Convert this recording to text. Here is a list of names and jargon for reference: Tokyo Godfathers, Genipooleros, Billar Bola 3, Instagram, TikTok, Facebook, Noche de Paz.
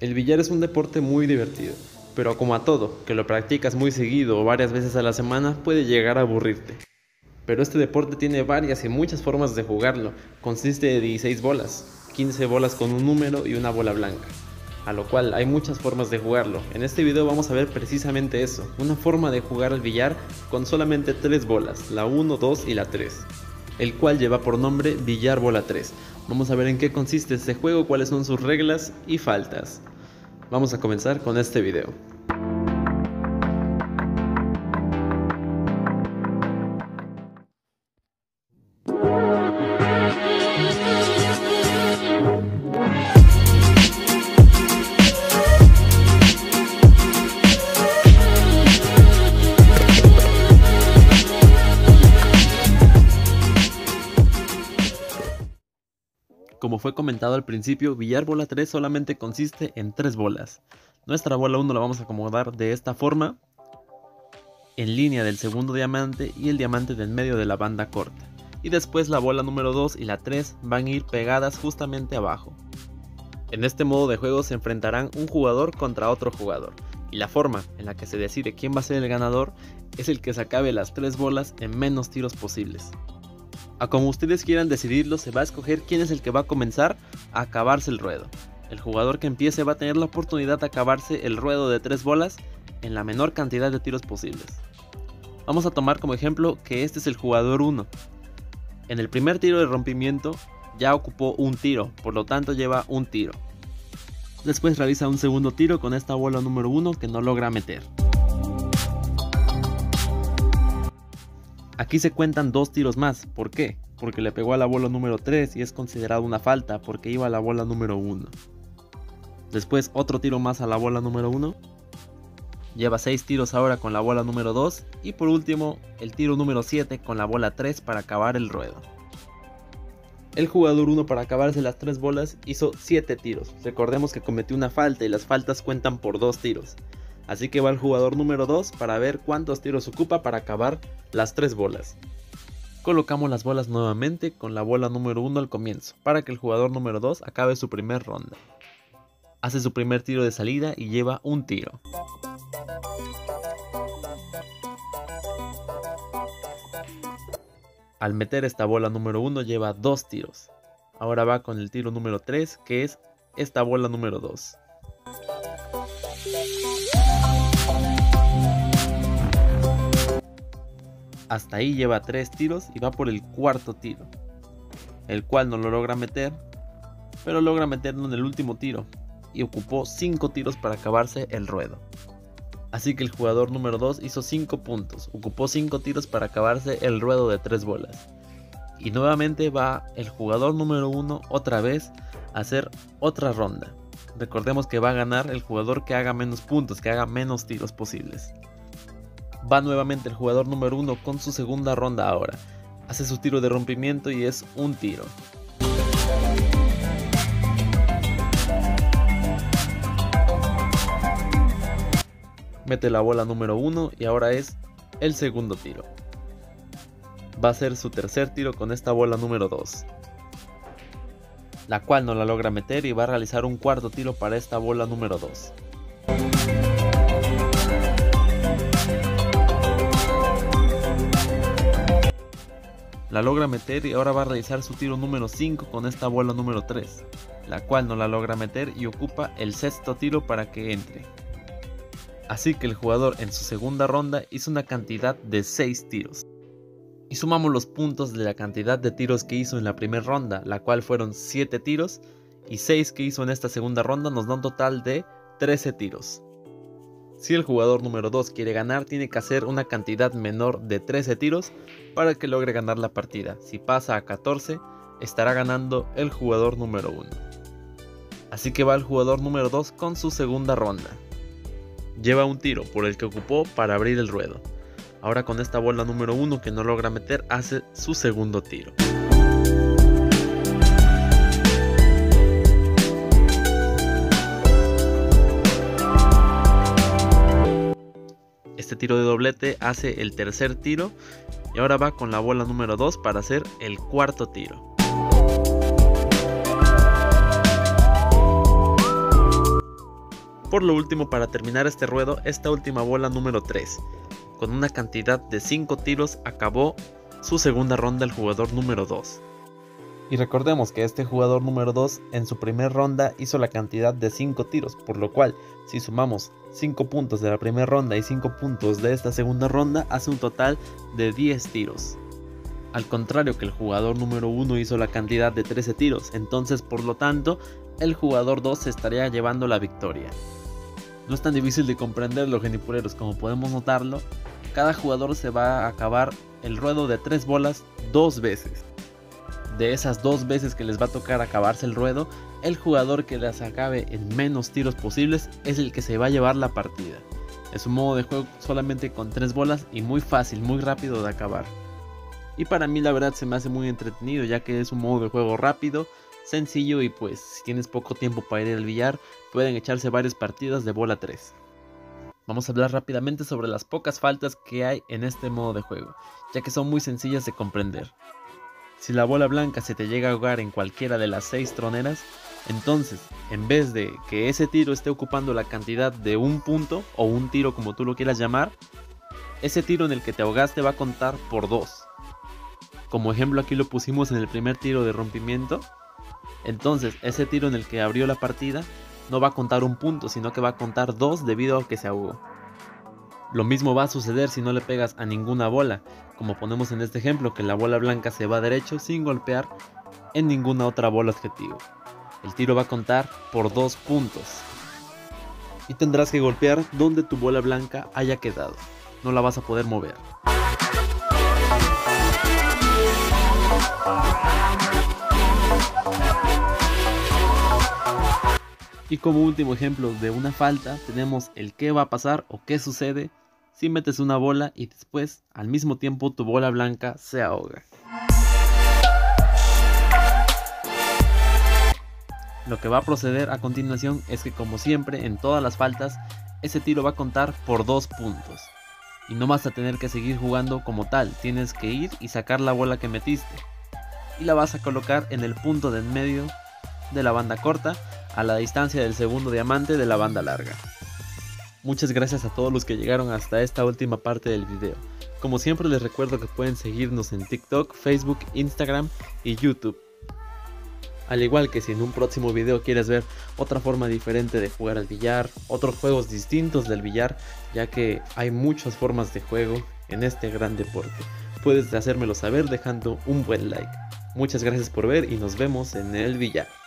El billar es un deporte muy divertido, pero como a todo, que lo practicas muy seguido o varias veces a la semana puede llegar a aburrirte. Pero este deporte tiene varias y muchas formas de jugarlo, consiste de 16 bolas, 15 bolas con un número y una bola blanca, a lo cual hay muchas formas de jugarlo. En este video vamos a ver precisamente eso, una forma de jugar al billar con solamente 3 bolas, la 1, 2 y la 3, el cual lleva por nombre Billar Bola 3. Vamos a ver en qué consiste este juego, cuáles son sus reglas y faltas. Vamos a comenzar con este video. Como fue comentado al principio, Billar Bola 3 solamente consiste en 3 bolas. Nuestra bola 1 la vamos a acomodar de esta forma, en línea del segundo diamante y el diamante del medio de la banda corta. Y después la bola número 2 y la 3 van a ir pegadas justamente abajo. En este modo de juego se enfrentarán un jugador contra otro jugador. Y la forma en la que se decide quién va a ser el ganador es el que se acabe las 3 bolas en menos tiros posibles. A como ustedes quieran decidirlo, se va a escoger quién es el que va a comenzar a acabarse el ruedo. El jugador que empiece va a tener la oportunidad de acabarse el ruedo de 3 bolas en la menor cantidad de tiros posibles. Vamos a tomar como ejemplo que este es el jugador 1. En el primer tiro de rompimiento ya ocupó un tiro, por lo tanto lleva un tiro. Después realiza un segundo tiro con esta bola número 1 que no logra meter. Aquí se cuentan 2 tiros más, ¿por qué? Porque le pegó a la bola número 3 y es considerado una falta porque iba a la bola número 1. Después otro tiro más a la bola número 1. Lleva 6 tiros ahora con la bola número 2 y por último el tiro número 7 con la bola 3 para acabar el ruedo. El jugador 1 para acabarse las 3 bolas hizo 7 tiros. Recordemos que cometió una falta y las faltas cuentan por 2 tiros. Así que va el jugador número 2 para ver cuántos tiros ocupa para acabar las 3 bolas. Colocamos las bolas nuevamente con la bola número 1 al comienzo, para que el jugador número 2 acabe su primer ronda. Hace su primer tiro de salida y lleva un tiro. Al meter esta bola número 1 lleva 2 tiros. Ahora va con el tiro número 3, que es esta bola número 2. Hasta ahí lleva 3 tiros y va por el cuarto tiro, el cual no lo logra meter, pero logra meterlo en el último tiro y ocupó 5 tiros para acabarse el ruedo. Así que el jugador número 2 hizo 5 puntos, ocupó 5 tiros para acabarse el ruedo de 3 bolas. Y nuevamente va el jugador número 1 otra vez a hacer otra ronda. Recordemos que va a ganar el jugador que haga menos puntos, que haga menos tiros posibles. Va nuevamente el jugador número 1 con su segunda ronda ahora. Hace su tiro de rompimiento y es un tiro. Mete la bola número 1 y ahora es el segundo tiro. Va a hacer su tercer tiro con esta bola número 2. La cual no la logra meter y va a realizar un cuarto tiro para esta bola número 2. La logra meter y ahora va a realizar su tiro número 5 con esta bola número 3, la cual no la logra meter y ocupa el sexto tiro para que entre. Así que el jugador en su segunda ronda hizo una cantidad de 6 tiros. Y sumamos los puntos de la cantidad de tiros que hizo en la primera ronda, la cual fueron 7 tiros, y 6 que hizo en esta segunda ronda nos da un total de 13 tiros. Si el jugador número 2 quiere ganar, tiene que hacer una cantidad menor de 13 tiros para que logre ganar la partida. Si pasa a 14, estará ganando el jugador número 1. Así que va el jugador número 2 con su segunda ronda. Lleva un tiro por el que ocupó para abrir el ruedo. Ahora con esta bola número 1 que no logra meter, hace su segundo tiro. Este tiro de doblete hace el tercer tiro y ahora va con la bola número 2 para hacer el cuarto tiro. Por lo último, para terminar este ruedo, esta última bola número 3. Con una cantidad de 5 tiros acabó su segunda ronda el jugador número 2. Y recordemos que este jugador número 2 en su primera ronda hizo la cantidad de 5 tiros, por lo cual si sumamos 5 puntos de la primera ronda y 5 puntos de esta segunda ronda hace un total de 10 tiros. Al contrario que el jugador número 1 hizo la cantidad de 13 tiros, entonces por lo tanto el jugador 2 se estaría llevando la victoria. No es tan difícil de comprenderlo, genipuleros, como podemos notarlo, cada jugador se va a acabar el ruedo de 3 bolas 2 veces. De esas 2 veces que les va a tocar acabarse el ruedo, el jugador que las acabe en menos tiros posibles es el que se va a llevar la partida. Es un modo de juego solamente con 3 bolas y muy fácil, muy rápido de acabar. Y para mí la verdad se me hace muy entretenido, ya que es un modo de juego rápido, sencillo y pues si tienes poco tiempo para ir al billar, pueden echarse varias partidas de bola 3. Vamos a hablar rápidamente sobre las pocas faltas que hay en este modo de juego, ya que son muy sencillas de comprender. Si la bola blanca se te llega a ahogar en cualquiera de las 6 troneras, entonces en vez de que ese tiro esté ocupando la cantidad de un punto o un tiro como tú lo quieras llamar, ese tiro en el que te ahogaste va a contar por 2. Como ejemplo aquí lo pusimos en el primer tiro de rompimiento, entonces ese tiro en el que abrió la partida no va a contar un punto, sino que va a contar 2 debido a que se ahogó. Lo mismo va a suceder si no le pegas a ninguna bola, como ponemos en este ejemplo que la bola blanca se va derecho sin golpear en ninguna otra bola objetivo. El tiro va a contar por 2 puntos y tendrás que golpear donde tu bola blanca haya quedado, no la vas a poder mover. Y como último ejemplo de una falta tenemos el qué va a pasar o qué sucede si metes una bola y después al mismo tiempo tu bola blanca se ahoga. Lo que va a proceder a continuación es que, como siempre en todas las faltas, ese tiro va a contar por 2 puntos. Y no vas a tener que seguir jugando como tal, tienes que ir y sacar la bola que metiste. Y la vas a colocar en el punto de en medio de la banda corta a la distancia del segundo diamante de la banda larga. Muchas gracias a todos los que llegaron hasta esta última parte del video. Como siempre les recuerdo que pueden seguirnos en TikTok, Facebook, Instagram y YouTube. Al igual que si en un próximo video quieres ver otra forma diferente de jugar al billar, otros juegos distintos del billar, ya que hay muchas formas de juego en este gran deporte, puedes hacérmelo saber dejando un buen like. Muchas gracias por ver y nos vemos en el billar.